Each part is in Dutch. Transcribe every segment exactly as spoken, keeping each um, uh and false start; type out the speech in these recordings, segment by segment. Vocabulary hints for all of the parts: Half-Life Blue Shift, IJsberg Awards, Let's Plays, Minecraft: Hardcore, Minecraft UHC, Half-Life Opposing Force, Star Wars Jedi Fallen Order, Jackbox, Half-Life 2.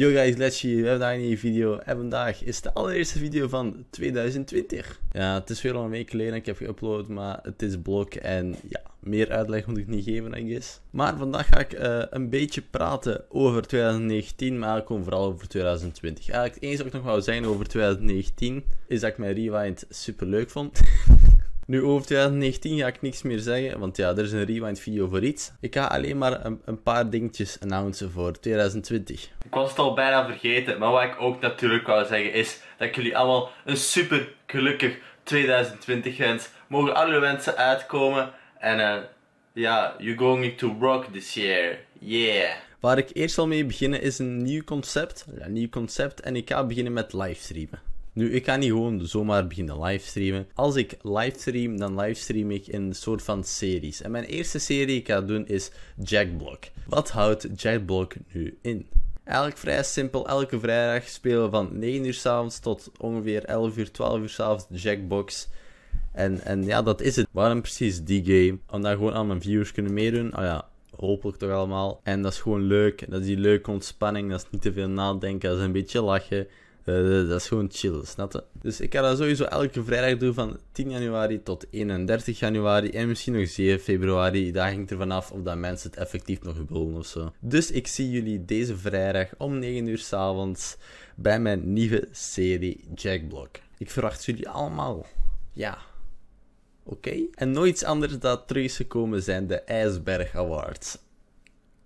Yo guys, let's see, we hebben daar een nieuwe video en vandaag is de allereerste video van twintig twintig. Ja, het is weer al een week geleden, ik heb geüpload, maar het is blok en ja, meer uitleg moet ik niet geven, I guess. Maar vandaag ga ik uh, een beetje praten over twintig negentien, maar ik kom vooral over twintig twintig. Eigenlijk het enige wat ik nog wou zeggen over twintig negentien is dat ik mijn rewind super leuk vond. Nu over twintig negentien ga ik niks meer zeggen, want ja, er is een rewind video voor iets. Ik ga alleen maar een, een paar dingetjes announcen voor twintig twintig. Ik was het al bijna vergeten, maar wat ik ook natuurlijk wou zeggen is dat ik jullie allemaal een super gelukkig twintig twintig wens. Mogen alle wensen uitkomen en ja, uh, yeah, you're going to rock this year, yeah. Waar ik eerst al mee beginnen is een nieuw concept, een nieuw concept en ik ga beginnen met livestreamen. Nu, ik ga niet gewoon zomaar beginnen livestreamen. Als ik livestream, dan livestream ik in een soort van series. En mijn eerste serie die ik ga doen is Jackbox. Wat houdt Jackbox nu in? Eigenlijk vrij simpel. Elke vrijdag spelen we van negen uur 's avonds tot ongeveer elf uur, twaalf uur 's avonds Jackbox. En, en ja, dat is het. Waarom precies die game? Omdat gewoon al mijn viewers kunnen meedoen. Oh ja, hopelijk toch allemaal. En dat is gewoon leuk. Dat is die leuke ontspanning. Dat is niet te veel nadenken. Dat is een beetje lachen. Uh, dat is gewoon chill, snap je? Dus ik ga dat sowieso elke vrijdag doen van tien januari tot eenendertig januari en misschien nog zeven februari. Daar ging het er vanaf of dat mensen het effectief nog willen ofzo. Dus ik zie jullie deze vrijdag om negen uur 's avonds bij mijn nieuwe serie Jackbox. Ik verwacht jullie allemaal. Ja. Oké. Okay. En nog iets anders dat terug is gekomen zijn de IJsberg Awards.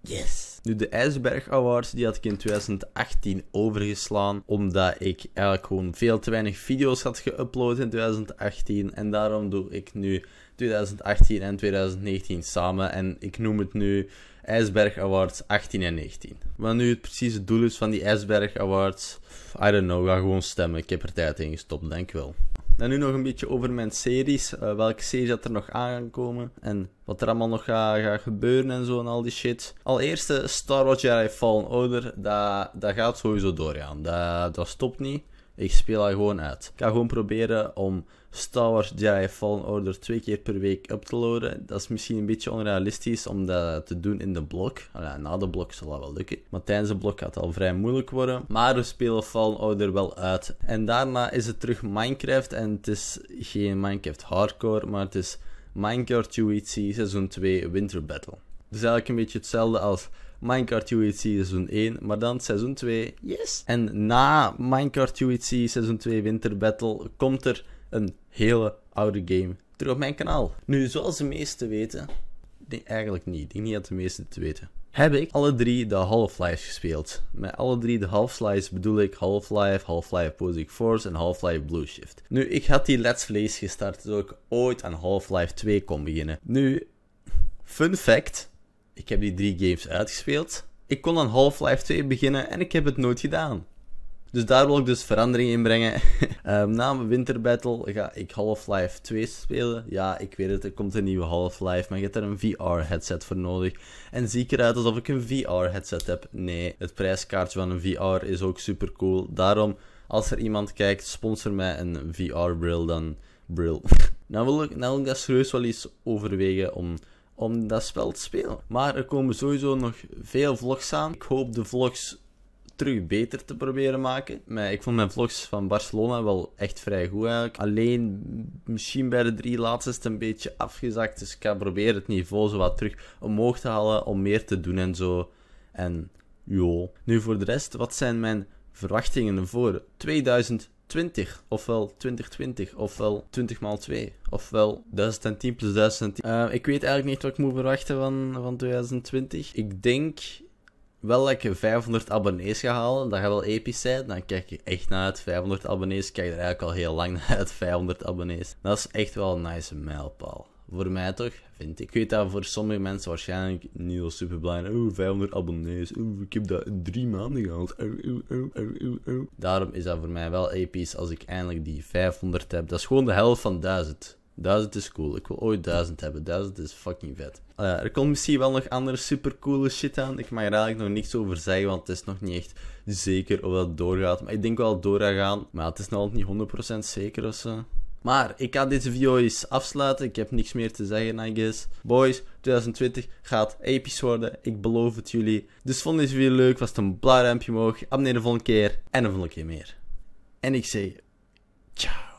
Yes! Nu, de IJsberg Awards, die had ik in twintig achttien overgeslaan, omdat ik eigenlijk gewoon veel te weinig video's had geüpload in twintig achttien. En daarom doe ik nu twintig achttien en twintig negentien samen en ik noem het nu IJsberg Awards achttien en negentien. Wat nu het precieze doel is van die IJsberg Awards, I don't know, ga gewoon stemmen. Ik heb er tijd in gestopt, denk ik wel. En nu nog een beetje over mijn series, uh, welke series dat er nog aan gaan komen en wat er allemaal nog gaat ga gebeuren en zo en al die shit. Allereerst Star Wars Jedi Fallen Order, dat, dat gaat sowieso doorgaan, dat, dat stopt niet. Ik speel dat gewoon uit. Ik ga gewoon proberen om Star Wars Jedi Fallen Order twee keer per week up te loaden. Dat is misschien een beetje onrealistisch om dat te doen in de blok. Ja, na de blok zal dat wel lukken. Maar tijdens de blok gaat het al vrij moeilijk worden. Maar we spelen Fallen Order wel uit. En daarna is het terug Minecraft. En het is geen Minecraft Hardcore, maar het is Minecraft U H C Seizoen twee Winter Battle. Dus eigenlijk een beetje hetzelfde als Minecraft U H C seizoen één, maar dan seizoen twee, yes! En na Minecraft U H C seizoen twee Winter Battle komt er een hele oude game terug op mijn kanaal. Nu, zoals de meesten weten, nee, eigenlijk niet, ik denk niet dat de meesten het weten, heb ik alle drie de Half-Life gespeeld. Met alle drie de Half-Life bedoel ik Half-Life, Half-Life Opposing Force en Half-Life Blue Shift. Nu, ik had die Let's Plays gestart, zodat ik ooit aan Half-Life twee kon beginnen. Nu, fun fact... Ik heb die drie games uitgespeeld. Ik kon aan Half-Life twee beginnen en ik heb het nooit gedaan. Dus daar wil ik dus verandering in brengen. um, na mijn Winter Battle ga ik Half-Life twee spelen. Ja, ik weet het, er komt een nieuwe Half-Life, maar je hebt daar een V R-headset voor nodig. En zie ik eruit alsof ik een V R-headset heb? Nee, het prijskaartje van een V R is ook super cool. Daarom, als er iemand kijkt, sponsor mij een V R-bril, dan bril. nou, wil ik, nou wil ik dat serieus wel eens overwegen om... om dat spel te spelen. Maar er komen sowieso nog veel vlogs aan. Ik hoop de vlogs terug beter te proberen maken. Maar ik vond mijn vlogs van Barcelona wel echt vrij goed eigenlijk. Alleen misschien bij de drie laatste is het een beetje afgezakt. Dus ik ga proberen het niveau zo wat terug omhoog te halen. Om meer te doen en zo. En joh. Nu voor de rest. Wat zijn mijn verwachtingen voor twintig twintig? Ofwel twintig twintig, ofwel twintig maal twee, ofwel duizend tien plus duizend tien. Uh, ik weet eigenlijk niet wat ik moet verwachten van, van twintig twintig. Ik denk wel dat ik vijfhonderd abonnees ga halen. Dat gaat wel episch zijn. Dan kijk ik echt naar uit. vijfhonderd abonnees. Ik kijk er eigenlijk al heel lang naar uit. vijfhonderd abonnees. Dat is echt wel een nice mijlpaal. Voor mij toch, vind ik. Ik weet dat voor sommige mensen waarschijnlijk niet zo super belangrijk. Oeh, vijfhonderd abonnees. Oeh, ik heb dat in drie maanden gehaald. Oeh, oeh, oeh, oeh, oeh. Daarom is dat voor mij wel episch als ik eindelijk die vijfhonderd heb. Dat is gewoon de helft van duizend. duizend is cool. Ik wil ooit duizend hebben. duizend is fucking vet. Uh, er komt misschien wel nog andere supercoole shit aan. Ik mag er eigenlijk nog niks over zeggen, want het is nog niet echt zeker of dat doorgaat. Maar ik denk wel door gaat gaan. Maar het is nog altijd niet honderd procent zeker of zo. Maar ik ga deze video eens afsluiten. Ik heb niks meer te zeggen, I guess. Boys, twintig twintig gaat episch worden. Ik beloof het jullie. Dus vond deze video leuk? Was het een blauw duimpje omhoog? Abonneer de volgende keer. En de volgende keer meer. En ik zeg ciao.